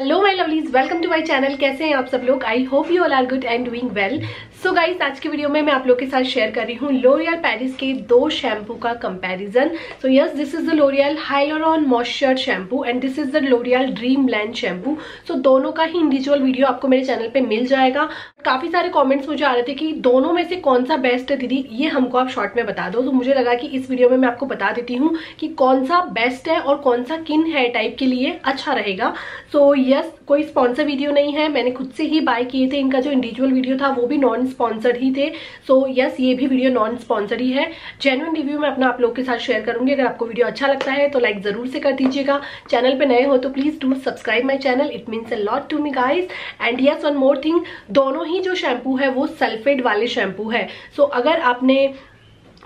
Hello my lovelies, welcome to my channel. कैसे हैं आप सब लोग? I hope you all are good and doing well. So guys, आज की वीडियो में मैं आप लोग के साथ शेयर कर रही हूँ लॉरियल पेरिस के दो शैम्पू का comparison. So yes, this is the L'Oreal हाइलुरोन moisture shampoo and this is the L'Oreal dream land shampoo. So दोनों का ही इंडिविजुअल वीडियो आपको मेरे चैनल पर मिल जाएगा। काफी सारे कमेंट्स मुझे आ रहे थे कि दोनों में से कौन सा बेस्ट है दीदी, ये हमको आप शॉर्ट में बता दो। तो मुझे लगा कि इस वीडियो में मैं आपको बता देती हूँ कि कौन सा बेस्ट है और कौन सा किन हेयर टाइप के लिए अच्छा रहेगा। सो यस, कोई स्पॉन्सर वीडियो नहीं है, मैंने खुद से ही बाय किए थे। इनका जो इंडिविजुअल वीडियो था वो भी नॉन स्पॉन्सर्ड ही थे। सो यस, ये भी वीडियो नॉन स्पॉन्सर्ड ही है। जेन्युइन रिव्यू मैं अपना आप लोग के साथ शेयर करूंगी। अगर आपको वीडियो अच्छा लगता है तो लाइक जरूर से कर दीजिएगा। चैनल पे नए हो तो please do subscribe my channel, it means a lot to me guys. And yes, one more thing, दोनों ही जो शैम्पू है वो सल्फेट वाले शैम्पू है। सो अगर आपने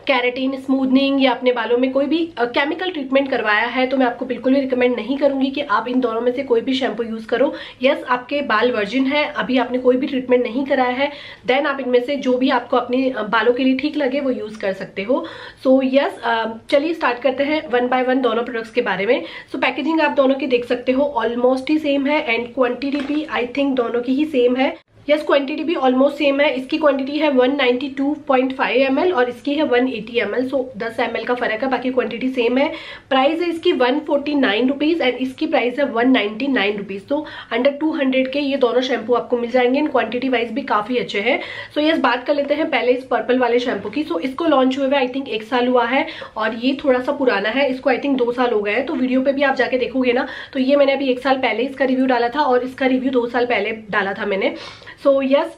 कैरेटिन, स्मूदनिंग या अपने बालों में कोई भी केमिकल ट्रीटमेंट करवाया है तो मैं आपको बिल्कुल भी रिकमेंड नहीं करूंगी कि आप इन दोनों में से कोई भी शैम्पू यूज़ करो। यस, आपके बाल वर्जिन है, अभी आपने कोई भी ट्रीटमेंट नहीं कराया है, देन आप इनमें से जो भी आपको अपने बालों के लिए ठीक लगे वो यूज़ कर सकते हो। सो यस, चलिए स्टार्ट करते हैं वन बाय वन दोनों प्रोडक्ट्स के बारे में। सो पैकेजिंग आप दोनों की देख सकते हो, ऑलमोस्ट ही सेम है एंड क्वान्टिटी भी आई थिंक दोनों की ही सेम है। यस, क्वांटिटी भी ऑलमोस्ट सेम है। इसकी क्वांटिटी है 192.5 ml और इसकी है 180 ml। सो 10 ml का फर्क है, बाकी क्वांटिटी सेम है। प्राइस है इसकी 149 रुपीज़ एंड इसकी प्राइस है 199 रुपीज़। तो अंडर 200 के ये दोनों शैम्पू आपको मिल जाएंगे एंड क्वांटिटी वाइज भी काफ़ी अच्छे हैं। सो यस, बात कर लेते हैं पहले इस पर्पल वाले शैम्पू की। सो इसको लॉन्च हुए आई थिंक 1 साल हुआ है और ये थोड़ा सा पुराना है, इसको आई थिंक 2 साल हो गए हैं। तो वीडियो पर भी आप जाके देखोगे ना, तो ये मैंने अभी 1 साल पहले इसका रिव्यू डाला था और इसका रिव्यू 2 साल पहले डाला था मैंने। So yes,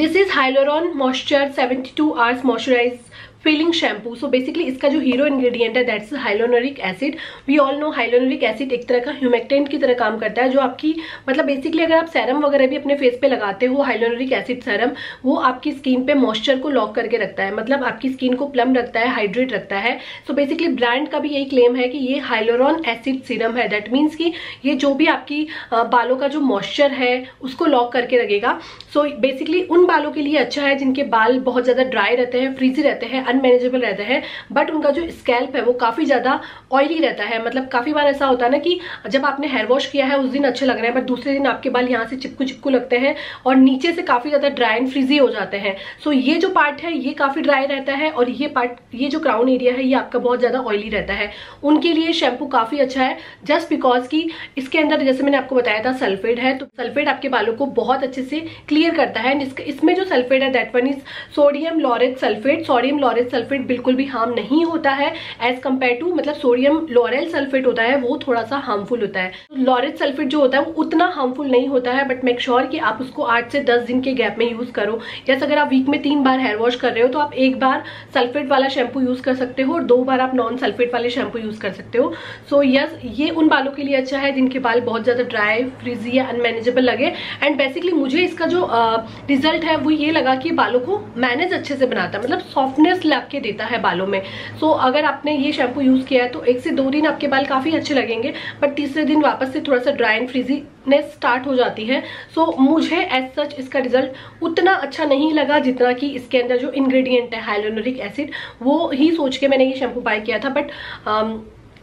this is Hyaluronic Moisture 72 hours moisturize filling shampoo. So basically इसका जो हीरो इंग्रेडिएंट है that's hyaluronic acid. We all know hyaluronic acid एक तरह का ह्यूमेक्टेंट की तरह काम करता है, जो आपकी मतलब बेसिकली अगर आप सेरम वगैरह भी अपने फेस पे लगाते हो, हाइलोनोरिक एसिड सेरम, वो आपकी स्किन पे मॉइस्चर को लॉक करके रखता है, मतलब आपकी स्किन को प्लम रखता है, हाइड्रेट रखता है। सो बेसिकली ब्रांड का भी यही क्लेम है कि ये हाइलोरॉन एसिड सीरम है। दैट मीन्स कि ये जो भी आपकी बालों का जो मॉइस्चर है उसको लॉक करके रखेगा। सो बेसिकली उन बालों के लिए अच्छा है जिनके बाल बहुत ज़्यादा ड्राई रहते हैं, फ्रीजी रहते हैं, अनमैनेजेबल रहते हैं, बट उनका जो स्कैल्प है वो काफ़ी ज़्यादा ऑयली रहता है। मतलब काफ़ी बार ऐसा होता है ना कि जब आपने हेयर वॉश किया है उस दिन अच्छे लग रहे हैं, बट दूसरे दिन आपके बाल यहाँ से चिपकू चिपकू लगते हैं और नीचे से काफ़ी ज़्यादा ड्राई एंड फ्रीजी हो जाते हैं। सो ये जो पार्ट है ये काफ़ी ड्राई रहता है और ये पार्ट, ये जो क्राउन एरिया है, ये आपका बहुत ज़्यादा ऑयली रहता है। उनके लिए शैम्पू काफ़ी अच्छा है, जस्ट बिकॉज कि इसके अंदर जैसे मैंने आपको बताया था सल्फेट है, तो सल्फेट आपके बालों को बहुत अच्छे से क्लियर करता है। इसमें जो सल्फेट है that one is sodium laureth sulphate. Sodium laureth sulphate बिल्कुल भी हार्म नहीं होता है एज कंपेयर टू, मतलब सोडियम लॉरेल सल्फेट होता है वो थोड़ा सा हार्मफुल होता है। लॉरेट सल्फेट जो होता है वो उतना हार्मफुल नहीं होता है, बट मेक श्योर कि आप उसको 8 से 10 दिन के गैप में यूज़ करो। यस, अगर आप वीक में 3 बार हेयर वॉश कर रहे हो तो आप 1 बार सल्फेट वाला शैम्पू यूज़ कर सकते हो और 2 बार आप नॉन सल्फेट वाले शैम्पू यूज़ कर सकते हो। सो यस, ये उन बालों के लिए अच्छा है जिनके बाल बहुत ज़्यादा ड्राई, फ्रीजी या अनमैनेजेबल लगे। एंड बेसिकली मुझे इसका जो रिजल्ट है वो ये लगा कि बालों को मैनेज अच्छे से बनाता है, मतलब सॉफ्टनेस ला के देता है बालों में। सो अगर आपने ये शैम्पू यूज़ किया है तो 1 से 2 दिन आपके बाल काफ़ी अच्छे लगेंगे, बट तीसरे दिन वापस से थोड़ा सा ड्राई एंड फ्रीजीनेस स्टार्ट हो जाती है। सो मुझे एज सच इसका रिजल्ट उतना अच्छा नहीं लगा जितना कि इसके अंदर जो इंग्रेडिएंट है हाइलोनोरिक एसिड, वो ही सोच के मैंने ये शैम्पू बाय किया था। बट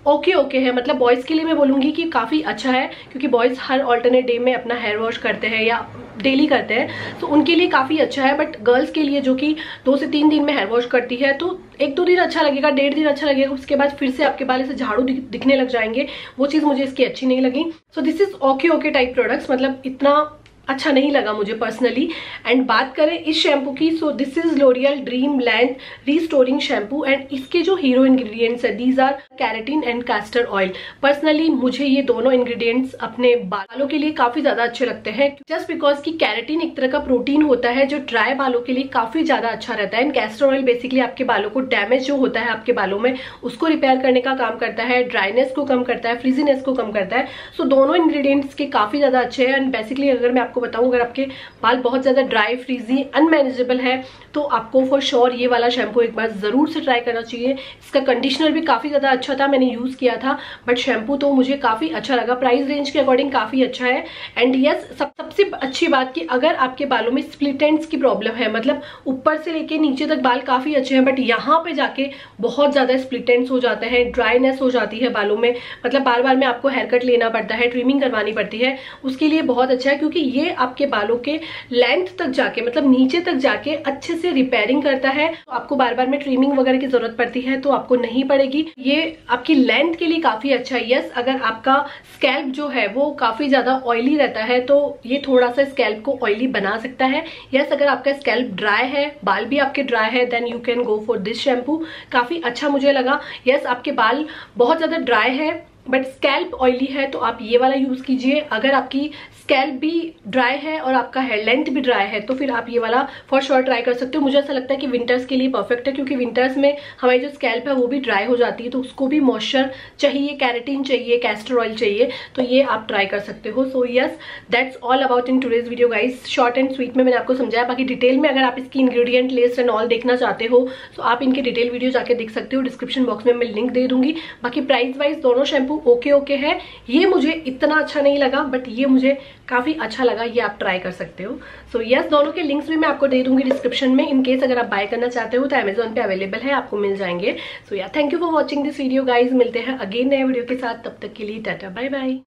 ओके है, मतलब बॉयज़ के लिए मैं बोलूँगी कि काफ़ी अच्छा है, क्योंकि बॉयज़ हर ऑल्टरनेट डे में अपना हेयर वॉश करते हैं या डेली करते हैं, तो उनके लिए काफ़ी अच्छा है। बट गर्ल्स के लिए जो कि 2 से 3 दिन में हेयर वॉश करती है, तो 1-2 दिन अच्छा लगेगा, 1.5 दिन अच्छा लगेगा, उसके बाद फिर से आपके बाल ऐसे झाड़ू दिखने लग जाएंगे। वो चीज़ मुझे इसकी अच्छी नहीं लगी। So this is okay type products, मतलब इतना अच्छा नहीं लगा मुझे पर्सनली। एंड बात करें इस शैम्पू की, so this is L'Oreal dream land restoring shampoo and इसके जो हीरो इंग्रेडिएंट्स है these are keratin and castor oil. Personally मुझे ये दोनों इंग्रेडिएंट्स अपने बालों के लिए काफ़ी ज़्यादा अच्छे लगते हैं, जस्ट बिकॉज कि कैरेटिन एक तरह का प्रोटीन होता है जो ड्राई बालों के लिए काफ़ी ज़्यादा अच्छा रहता है। एंड कैस्टर ऑयल बेसिकली आपके बालों को, डैमेज जो होता है आपके बालों में, उसको रिपेयर करने का काम करता है, ड्राइनेस को कम करता है, फ्रीजीनेस को कम करता है। सो दोनों इंग्रेडिएंट्स के काफ़ी ज़्यादा अच्छे हैं। एंड बेसिकली अगर मैं आपको बताऊँ, अगर आपके बाल बहुत ज़्यादा ड्राई, फ्रीजी, अनमैनेजेबल है तो आपको फॉर श्योर ये वाला शैम्पू एक बार ज़रूर से ट्राई करना चाहिए। इसका कंडीशनर भी काफ़ी ज़्यादा अच्छा था, मैंने यूज़ किया था, बट शैम्पू तो मुझे काफ़ी अच्छा लगा, प्राइस रेंज के अकॉर्डिंग काफ़ी अच्छा है। एंड यस, सबसे अच्छी बात कि अगर आपके बालों में स्प्लिट एंड्स की प्रॉब्लम है, मतलब ऊपर से लेके नीचे तक बाल काफ़ी अच्छे हैं बट यहाँ पे जाके बहुत ज़्यादा स्प्लिट एंड्स हो जाते हैं, ड्राइनेस हो जाती है बालों में, मतलब बार बार में आपको हेयर कट लेना पड़ता है, ट्रिमिंग करवानी पड़ती है, उसके लिए बहुत अच्छा है क्योंकि ये आपके बालों के लेंथ तक जाके, मतलब नीचे तक जाके अच्छे से रिपेयरिंग करता है। तो आपको बार बार में ट्रिमिंग वगैरह की ज़रूरत पड़ती है तो आपको नहीं पड़ेगी, ये आपकी लेंथ के लिए काफ़ी अच्छा है। यस, अगर आपका स्कैल्प जो है वो काफ़ी ज़्यादा ऑयली रहता है तो ये थोड़ा सा स्कैल्प को ऑयली बना सकता है। यस, अगर आपका स्कैल्प ड्राई है, बाल भी आपके ड्राई है, then you can go for this shampoo, काफ़ी अच्छा मुझे लगा। यस, आपके बाल बहुत ज़्यादा ड्राई है बट स्कैल्प ऑयली है तो आप ये वाला यूज़ कीजिए। अगर आपकी स्कैल्प भी ड्राई है और आपका हेयर लेंथ भी ड्राई है तो फिर आप ये वाला फॉर श्योर ट्राई कर सकते हो। मुझे ऐसा लगता है कि विंटर्स के लिए परफेक्ट है क्योंकि विंटर्स में हमारी जो स्कैल्प है वो भी ड्राई हो जाती है तो उसको भी मॉइस्चर चाहिए, कैरेटिन चाहिए, कैस्टर ऑयल चाहिए, तो ये आप ट्राई कर सकते हो। So yes, that's all about in today's video guys. Short and sweet में मैंने आपको समझाया, बाकी डिटेल में अगर आप इसकी इंग्रेडिएंट लिस्ट एंड ऑल देखना चाहते हो तो आप इनके डिटेल वीडियो जाके देख सकते हो, डिस्क्रिप्शन बॉक्स में मैं लिंक दे दूंगी। बाकी प्राइस वाइज दोनों शैम्पू ओके है, ये मुझे इतना अच्छा नहीं लगा बट ये मुझे काफी अच्छा लगा, ये आप ट्राई कर सकते हो। सो यस, दोनों के लिंक्स भी मैं आपको दे दूंगी डिस्क्रिप्शन में, इन केस अगर आप बाय करना चाहते हो तो अमेजॉन पे अवेलेबल है, आपको मिल जाएंगे। So yeah, thank you for watching this video guys, मिलते हैं अगेन नए वीडियो के साथ, तब तक के लिए टाटा, बाय बाय।